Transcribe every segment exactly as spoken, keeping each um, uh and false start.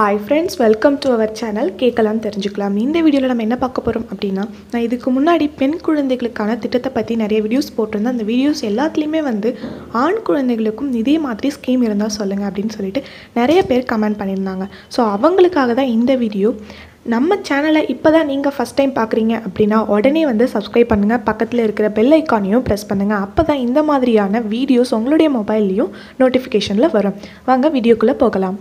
Hi friends, welcome to our channel Kekalaam Theranjuku. In this video la nama enna paaka porom appadina na idukku munadi pen kuzhandaigalukana thittathai pathi nariya videos potrundha and videos ellathiliyume vandu aan kuzhandaigalukkum idhe maadhiri scheme irundha solunga appdin solittu nariya per comment pannirundanga so avangalukkaga da indha video நம்ம சேனலை இப்போ தான் நீங்கள் first time பார்க்குறீங்க அப்படின்னா உடனே வந்து subscribe பண்ணுங்கள் பக்கத்தில் இருக்கிற பெல் ஐக்கானையும் ப்ரெஸ் பண்ணுங்கள் அப்போ தான் இந்த மாதிரியான வீடியோஸ் உங்களுடைய மொபைல்லையும் நோட்டிஃபிகேஷனில் வரும் வாங்க வீடியோக்குள்ளே போகலாம்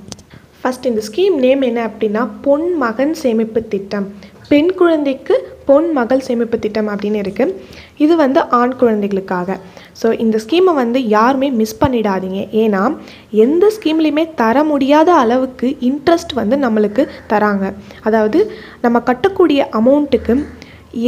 ஃபஸ்ட் இந்த ஸ்கீம் நேம் என்ன அப்படின்னா பொன் மகன் சேமிப்பு திட்டம் பெண் குழந்தைக்கு பொன் மகள் சேமிப்பு திட்டம் அப்படின்னு இருக்குது இது வந்து ஆண் குழந்தைகளுக்காக ஸோ இந்த ஸ்கீமை வந்து யாருமே மிஸ் பண்ணிடாதீங்க ஏன்னா எந்த ஸ்கீம்லையுமே தர முடியாத அளவுக்கு இன்ட்ரெஸ்ட் வந்து நம்மளுக்கு தராங்க அதாவது நம்ம கட்டக்கூடிய அமௌண்ட்டுக்கு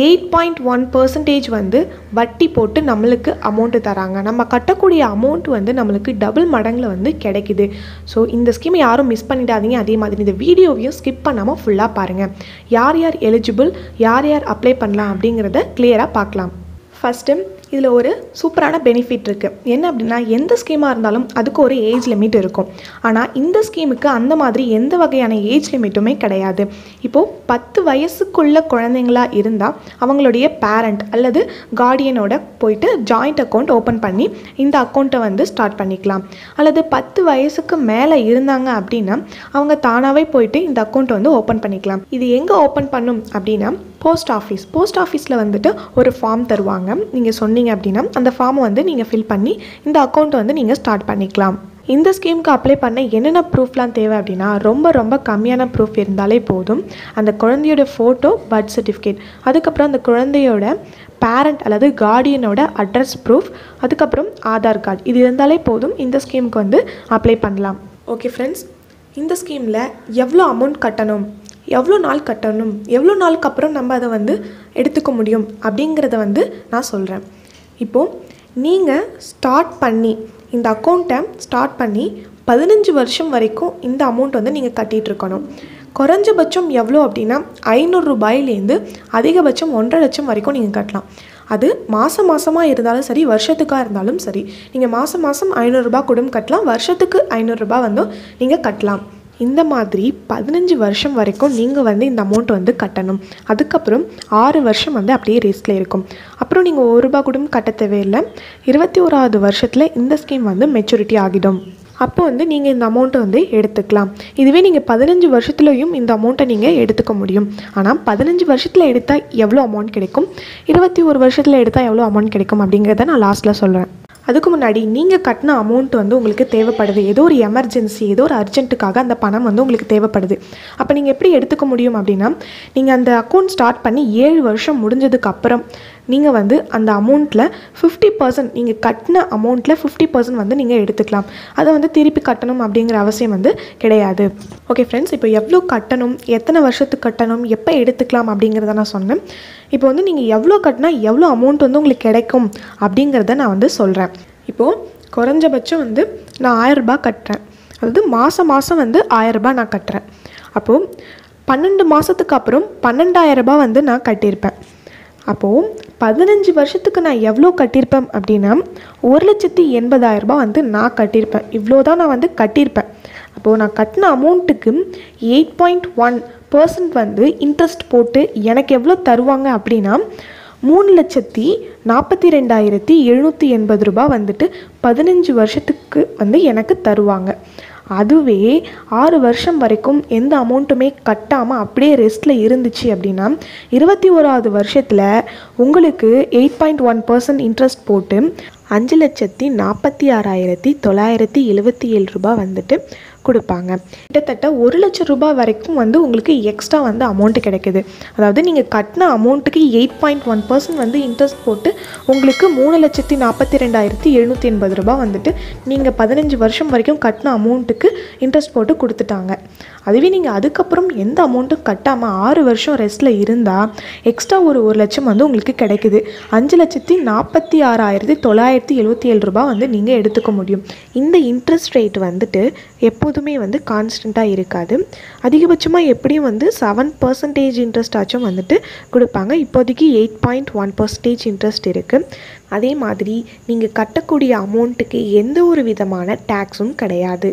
எயிட் பாயிண்ட் ஒன் பர்சன்டேஜ் வந்து வட்டி போட்டு நம்மளுக்கு அமௌண்ட்டு தராங்க நம்ம கட்டக்கூடிய அமௌண்ட் வந்து நம்மளுக்கு டபுள் மடங்கில் வந்து கிடைக்குது ஸோ இந்த ஸ்கீம் யாரும் மிஸ் பண்ணிடாதீங்க அதே மாதிரி இந்த வீடியோவையும் ஸ்கிப் பண்ணாமல் ஃபுல்லாக பாருங்கள் யார் யார் எலிஜிபிள் யார் யார் அப்ளை பண்ணலாம் அப்படிங்கிறத கிளியராக பார்க்கலாம் ஃபஸ்ட்டு இதில் ஒரு சூப்பரான பெனிஃபிட் இருக்குது என்ன அப்படின்னா எந்த ஸ்கீமாக இருந்தாலும் அதுக்கு ஒரு ஏஜ் லிமிட் இருக்கும் ஆனால் இந்த ஸ்கீமுக்கு அந்த மாதிரி எந்த வகையான ஏஜ் லிமிட்டுமே கிடையாது இப்போது பத்து வயசுக்குள்ள குழந்தைங்களா இருந்தால் அவங்களுடைய பேரண்ட் அல்லது கார்டியனோட போயிட்டு ஜாயிண்ட் அக்கௌண்ட் ஓப்பன் பண்ணி இந்த அக்கௌண்ட்டை வந்து ஸ்டார்ட் பண்ணிக்கலாம் அல்லது பத்து வயசுக்கு மேலே இருந்தாங்க அப்படின்னா அவங்க தானாகவே போயிட்டு இந்த அக்கௌண்ட்டை வந்து ஓப்பன் பண்ணிக்கலாம் இது எங்கே ஓப்பன் பண்ணும் அப்படின்னா போஸ்ட் ஆஃபீஸ் போஸ்ட் ஆஃபீஸில் வந்துட்டு ஒரு ஃபார்ம் தருவாங்க நீங்கள் சொன்னீங்க அப்படின்னா அந்த ஃபார்மை வந்து நீங்கள் ஃபில் பண்ணி இந்த அக்கௌண்ட்டை வந்து நீங்கள் ஸ்டார்ட் பண்ணிக்கலாம் இந்த ஸ்கீமுக்கு அப்ளை பண்ண என்னென்ன ப்ரூஃப்லாம் தேவை அப்படின்னா ரொம்ப ரொம்ப கம்மியான ப்ரூஃப் இருந்தாலே போதும் அந்த குழந்தையோட ஃபோட்டோ பர்த் சர்டிஃபிகேட் அதுக்கப்புறம் அந்த குழந்தையோட பேரண்ட் அல்லது கார்டியனோட அட்ரஸ் ப்ரூஃப் அதுக்கப்புறம் ஆதார் கார்டு இது இருந்தாலே போதும் இந்த ஸ்கீமுக்கு வந்து அப்ளை பண்ணலாம் ஓகே ஃப்ரெண்ட்ஸ் இந்த ஸ்கீமில் எவ்வளோ அமௌண்ட் கட்டணும் எவ்வளோ நாள் கட்டணும் எவ்வளோ நாளுக்கு அப்புறம் நம்ம அதை வந்து எடுத்துக்க முடியும் அப்படிங்கிறத வந்து நான் சொல்கிறேன் இப்போது நீங்கள் ஸ்டார்ட் பண்ணி இந்த அக்கௌண்ட்டை ஸ்டார்ட் பண்ணி பதினஞ்சு வருஷம் வரைக்கும் இந்த அமௌண்ட் வந்து நீங்கள் கட்டிகிட்ருக்கணும் குறைஞ்சபட்சம் எவ்வளோ அப்படின்னா ஐநூறு ரூபாயிலேருந்து அதிகபட்சம் ஒன்றரை லட்சம் வரைக்கும் நீங்கள் கட்டலாம் அது மாதம் மாதமாக இருந்தாலும் சரி வருஷத்துக்காக இருந்தாலும் சரி நீங்கள் மாதம் மாதம் ஐநூறுரூபா கூட கட்டலாம் வருஷத்துக்கு ஐநூறுரூபா வந்து நீங்கள் கட்டலாம் இந்த மாதிரி பதினஞ்சு வருஷம் வரைக்கும் நீங்கள் வந்து இந்த அமௌண்ட் வந்து கட்டணும் அதுக்கப்புறம் ஆறு வருஷம் வந்து அப்படியே ரேஸ்டில் இருக்கும் அப்புறம் நீங்கள் ஒரு ரூபா கூட கட்ட தேவையில்லை இருபத்தி ஓராவது வருஷத்தில் இந்த ஸ்கீம் வந்து மெச்சூரிட்டி ஆகிடும் அப்போ வந்து நீங்கள் இந்த அமௌண்ட்டை வந்து எடுத்துக்கலாம் இதுவே நீங்கள் பதினஞ்சு வருஷத்துலையும் இந்த அமௌண்ட்டை நீங்கள் எடுத்துக்க முடியும் ஆனால் பதினஞ்சு வருஷத்தில் எடுத்தால் எவ்வளோ அமௌண்ட் கிடைக்கும் இருபத்தி ஒரு வருஷத்தில் எடுத்தால் எவ்வளோ அமௌண்ட் கிடைக்கும் அப்படிங்கிறத நான் லாஸ்ட்டில் சொல்கிறேன் அதுக்கு முன்னாடி நீங்கள் கட்டின அமௌண்ட் வந்து உங்களுக்கு தேவைப்படுது ஏதோ ஒரு எமர்ஜென்சி ஏதோ ஒரு அர்ஜென்ட்டுக்காக அந்த பணம் வந்து உங்களுக்கு தேவைப்படுது அப்போ நீங்கள் எப்படி எடுத்துக்க முடியும் அப்படின்னா நீங்கள் அந்த அக்கௌண்ட் ஸ்டார்ட் பண்ணி ஏழு வருஷம் முடிஞ்சதுக்கப்புறம் நீங்கள் வந்து அந்த அமௌண்ட்டில் ஃபிஃப்டி பர்சன்ட் நீங்கள் கட்டின அமௌண்ட்டில் ஃபிஃப்டி பர்சன்ட் வந்து நீங்கள் எடுத்துக்கலாம் அதை வந்து திருப்பி கட்டணும் அப்படிங்கிற அவசியம் வந்து கிடையாது ஓகே ஃப்ரெண்ட்ஸ் இப்போ எவ்வளோ கட்டணும் எத்தனை வருஷத்துக்கு கட்டணும் எப்போ எடுத்துக்கலாம் அப்படிங்கிறத நான் சொன்னேன் இப்போ வந்து நீங்கள் எவ்வளோ கட்டினா எவ்வளோ அமௌண்ட் வந்து உங்களுக்கு கிடைக்கும் அப்படிங்கிறத நான் வந்து சொல்கிறேன் இப்போது குறைஞ்சபட்சம் வந்து நான் ஆயிரம் ரூபாய் கட்டுறேன் அதாவது மாதம் மாதம் வந்து ஆயிரம் ரூபாய் நான் கட்டுறேன் அப்போது பன்னெண்டு மாதத்துக்கு அப்புறம் பன்னெண்டாயிரம் ரூபாய் வந்து நான் கட்டியிருப்பேன் அப்போது பதினஞ்சு வருஷத்துக்கு நான் எவ்வளோ கட்டியிருப்பேன் அப்படின்னா ஒரு லட்சத்தி எண்பதாயிரம் ரூபாய் வந்து நான் கட்டியிருப்பேன் இவ்வளோ தான் நான் வந்து கட்டியிருப்பேன் அப்போது நான் கட்டின அமௌண்ட்டுக்கு எயிட் பாயிண்ட் ஒன் பர்சன்ட் வந்து இன்ட்ரெஸ்ட் போட்டு எனக்கு எவ்வளோ தருவாங்க அப்படின்னா மூணு லட்சத்தி நாற்பத்தி ரெண்டாயிரத்தி எழுநூற்றி எண்பது ரூபாய் வந்துட்டு பதினஞ்சு வருஷத்துக்கு வந்து எனக்கு தருவாங்க அதுவே ஆறு வருஷம் வரைக்கும் எந்த அமௌண்ட்டுமே கட்டாமல் அப்படியே ரெஸ்ட்டில் இருந்துச்சு அப்படின்னா இருபத்தி ஓராவது வருஷத்தில் உங்களுக்கு eight point one percent interest போட்டு அஞ்சு லட்சத்தி நாற்பத்தி ஆறாயிரத்தி தொள்ளாயிரத்தி எழுபத்தி ஏழு ரூபாய் வந்துட்டு கொடுப்பாங்க கிட்டத்தட்ட ஒரு லட்சம் ரூபாய் வரைக்கும் வந்து உங்களுக்கு எக்ஸ்ட்ரா வந்து அமௌண்ட்டு கிடைக்குது அதாவது நீங்கள் கட்டின அமௌண்ட்டுக்கு எயிட் பாயிண்ட் ஒன் பர்சன்ட் வந்து இன்ட்ரெஸ்ட் போட்டு உங்களுக்கு மூணு லட்சத்தி நாற்பத்தி ரெண்டாயிரத்தி எழுநூற்றி எண்பது ரூபாய் வந்துட்டு நீங்கள் பதினஞ்சு வருஷம் வரைக்கும் கட்டின அமௌண்ட்டுக்கு இன்ட்ரெஸ்ட் போட்டு கொடுத்துட்டாங்க அதுவே நீங்கள் அதுக்கப்புறம் எந்த அமௌண்ட்டும் கட்டாமல் ஆறு வருஷம் ரெஸ்ட்டில் இருந்தால் எக்ஸ்ட்ரா ஒரு ஒரு லட்சம் வந்து உங்களுக்கு கிடைக்குது அஞ்சு லட்சத்தி நாற்பத்தி ஆறாயிரத்தி தொள்ளாயிரத்தி எழுபத்தி ஏழு ரூபாய் வந்து நீங்கள் எடுத்துக்க முடியும் இந்த இன்ட்ரெஸ்ட் ரேட் வந்துட்டு எப்போதுமே வந்து கான்ஸ்டண்ட்டாக இருக்காது அதிகபட்சமாக எப்படியும் வந்து செவன் பர்சன்டேஜ் இன்ட்ரெஸ்ட் ஆச்சும் வந்துட்டு கொடுப்பாங்க இப்போதைக்கு eight point one percentage interest இருக்குது அதே மாதிரி நீங்கள் கட்டக்கூடிய அமௌண்ட்டுக்கு எந்த ஒரு விதமான டேக்ஸும் கிடையாது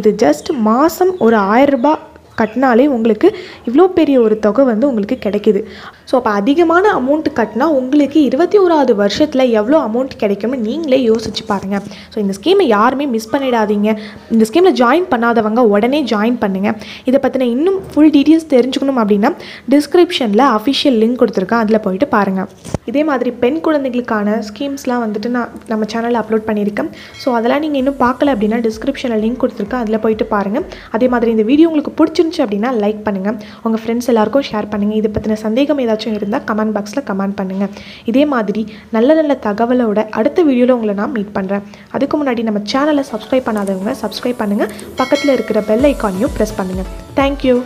இது ஜஸ்ட் மாதம் ஒரு ஆயிரம் ரூபாய் கட்டினாலே உங்களுக்கு இவ்வளோ பெரிய ஒரு தொகை வந்து உங்களுக்கு கிடைக்குது. ஸோ அப்போ அதிகமான அமௌண்ட் கட்டினா உங்களுக்கு இருபத்தி ஓராவது வருஷத்தில் எவ்வளோ அமௌண்ட் கிடைக்கும்னு நீங்களே யோசிச்சு பாருங்கள். ஸோ இந்த ஸ்கீமை யாருமே மிஸ் பண்ணிடாதீங்க. இந்த ஸ்கீமில் ஜாயின் பண்ணாதவங்க உடனே ஜாயின் பண்ணுங்கள். இதை பற்றின இன்னும் ஃபுல் டீட்டெயில்ஸ் தெரிஞ்சுக்கணும் அப்படின்னா டிஸ்கிரிப்ஷனில் அஃபிஷியல் லிங்க் கொடுத்துருக்கேன், அதில் போயிட்டு பாருங்கள். இதே மாதிரி பெண் குழந்தைகளுக்கான ஸ்கீம்ஸ்லாம் வந்துட்டு நான் நம்ம சேனலில் அப்லோட் பண்ணியிருக்கேன். ஸோ அதெல்லாம் நீங்கள் இன்னும் பார்க்கல அப்படின்னா டிஸ்கிரிப்ஷனில் லிங்க் கொடுத்துருக்கேன், அதில் போயிட்டு பாருங்கள். அதே மாதிரி இந்த வீடியோ உங்களுக்கு பிடிச்சிருந்துச்சு அப்படின்னா லைக் பண்ணுங்கள், உங்கள் ஃப்ரெண்ட்ஸ் எல்லாருக்கும் ஷேர் பண்ணுங்கள். இதை பற்றின சந்தேகம் ஏதாச்சும் இருந்தால் கமெண்ட் பாக்ஸில் கமெண்ட் பண்ணுங்கள். இதே மாதிரி நல்ல நல்ல தகவலோட அடுத்த வீடியோவில் உங்களை நான் மீட் பண்ணுறேன். அதுக்கு முன்னாடி நம்ம சேனலை சப்ஸ்கிரைப் பண்ணாதவங்க சப்ஸ்கிரைப் பண்ணுங்கள், பக்கத்தில் இருக்கிற பெல் ஐக்கானையும் ப்ரெஸ் பண்ணுங்கள். தேங்க்யூ.